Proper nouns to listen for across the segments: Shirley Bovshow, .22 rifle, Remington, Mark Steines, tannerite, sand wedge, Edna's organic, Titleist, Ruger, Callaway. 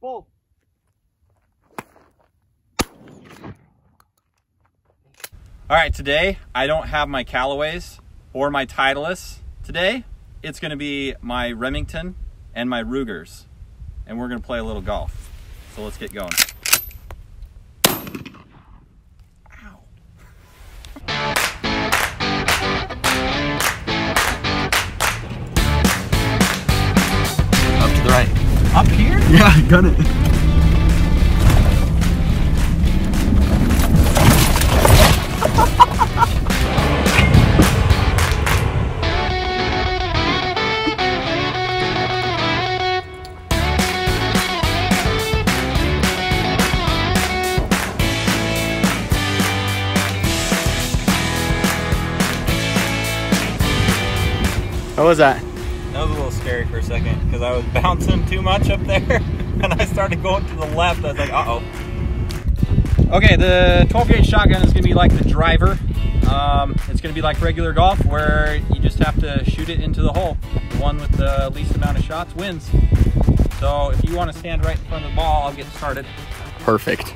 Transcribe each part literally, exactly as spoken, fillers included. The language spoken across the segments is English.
Pull. All right, today I don't have my Callaways or my Titleists. Today it's gonna be my Remington and my Rugers, and we're gonna play a little golf. So let's get going. Up here? Yeah, I got it. What was that? That was a little scary for a second because I was bouncing too much up there and I started going to the left. I was like, uh-oh. Okay, the twelve gauge shotgun is gonna be like the driver. Um, it's gonna be like regular golf where you just have to shoot it into the hole. The one with the least amount of shots wins. So if you wanna stand right in front of the ball, I'll get started. Perfect.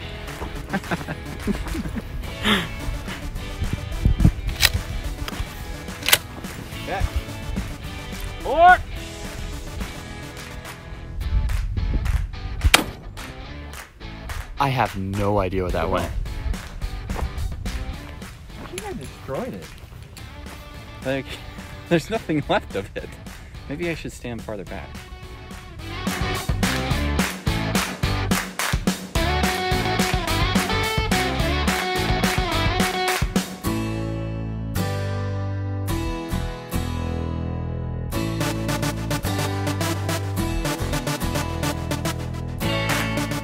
Okay. Four. I have no idea what that went. I think I destroyed it. Like, there's nothing left of it. Maybe I should stand farther back.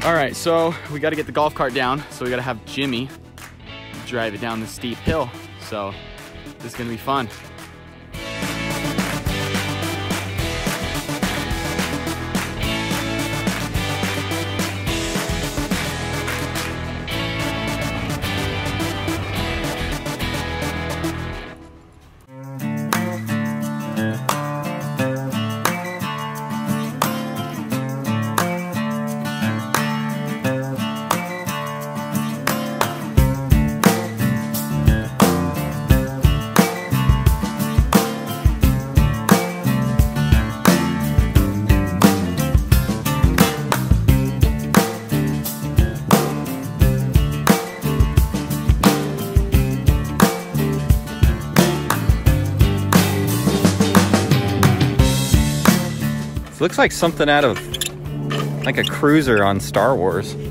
All right, so we gotta get the golf cart down, so we gotta have Jimmy drive it down the steep hill. So this is gonna be fun. Looks like something out of, like a cruiser on Star Wars. You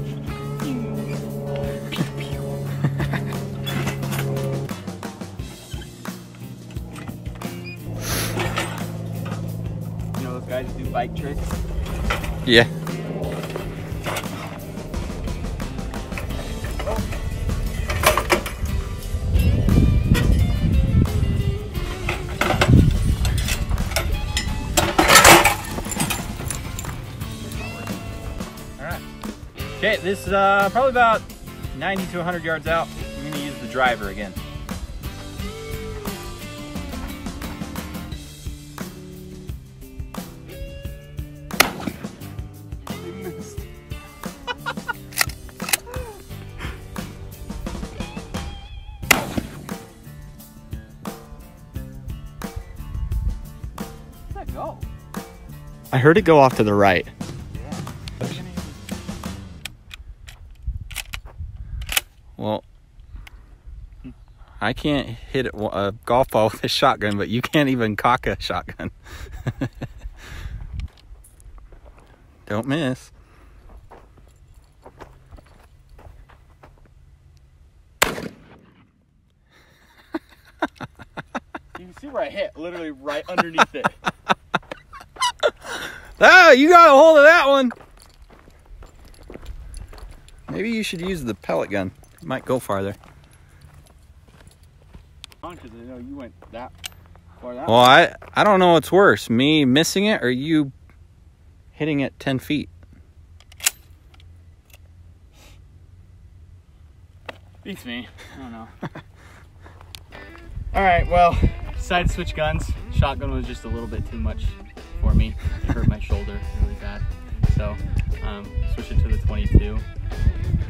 know those guys do bike tricks? Yeah. Okay, this is uh, probably about ninety to one hundred yards out. I'm gonna use the driver again. We missed. Where'd that go? I heard it go off to the right. Well, I can't hit a golf ball with a shotgun, but you can't even cock a shotgun. Don't miss. You can see where I hit, literally right underneath it. Oh, you got a hold of that one. Maybe you should use the pellet gun. It might go farther. Because I know you went that far. That well, way. I I don't know what's worse, me missing it or you hitting it ten feet. Beats me. I don't know. All right. Well, decided to switch guns. Shotgun was just a little bit too much for me. It hurt my shoulder really bad. So um, switch it to the twenty-two.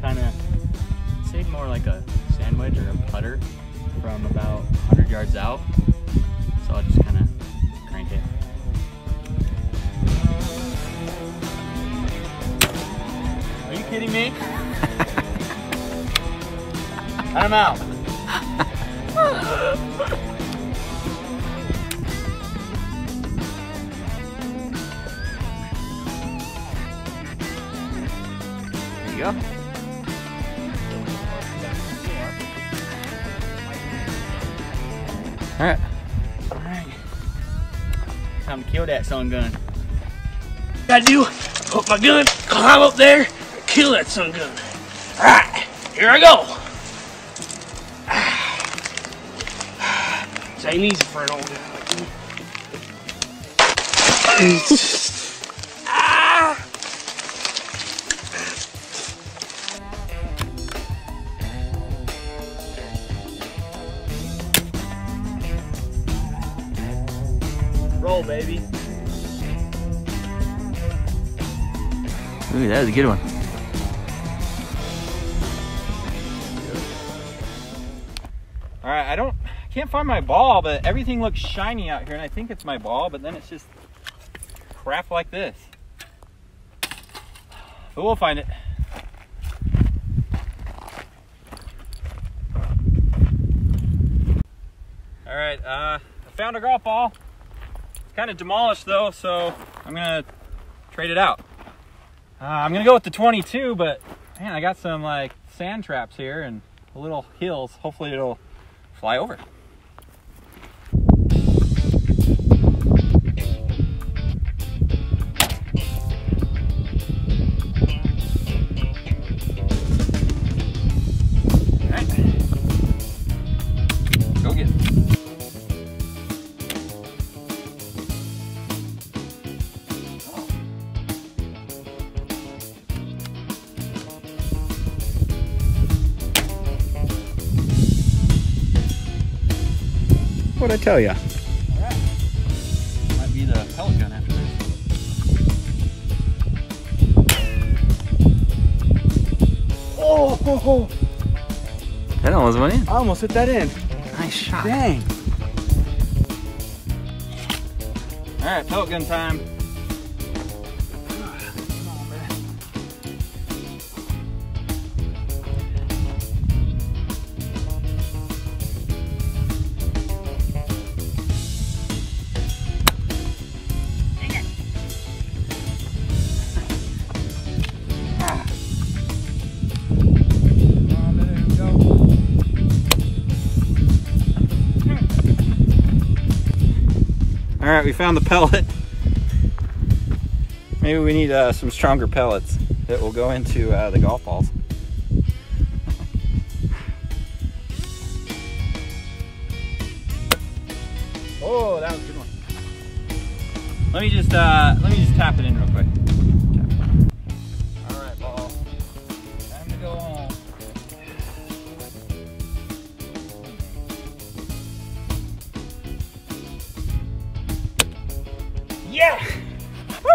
Kind of say more like a sandwich or a putter from about one hundred yards out. So I'll just kind of crank it. Are you kidding me? I'm out. There you go. All right. All right. Time to kill that sun gun. I do. Put my gun, climb up there, kill that sun gun. All right, here I go. It ain't easy for an old guy like me. Ah. Roll, baby. Ooh, that was a good one. All right, I don't. Can't find my ball, but everything looks shiny out here, and I think it's my ball, but then it's just crap like this. But we'll find it. All right, uh, I found a golf ball. It's kind of demolished though, so I'm gonna trade it out. Uh, I'm gonna go with the twenty-two, but man, I got some like sand traps here and little hills. Hopefully it'll fly over. What'd I tell ya? All right. Might be the pellet gun after this. Oh, ho, ho. That almost went in. I almost hit that in. Nice shot. Dang. All right, pellet gun time. All right, we found the pellet. Maybe we need uh, some stronger pellets that will go into uh, the golf balls. Oh, that was a good one. Let me just uh, let me just tap it in real quick. All right, ball. Time to go home. Yeah! Woo!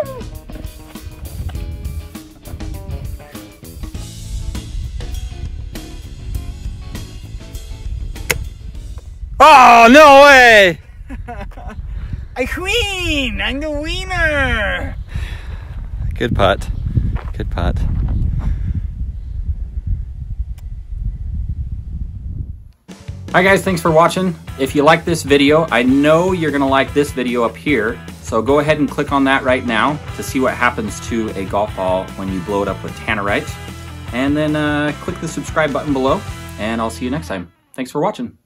Oh, no way! I win! I'm the winner! Good putt. Good putt. Hi guys, thanks for watching. If you like this video, I know you're gonna like this video up here. So go ahead and click on that right now to see what happens to a golf ball when you blow it up with tannerite. And then uh, click the subscribe button below, and I'll see you next time. Thanks for watching.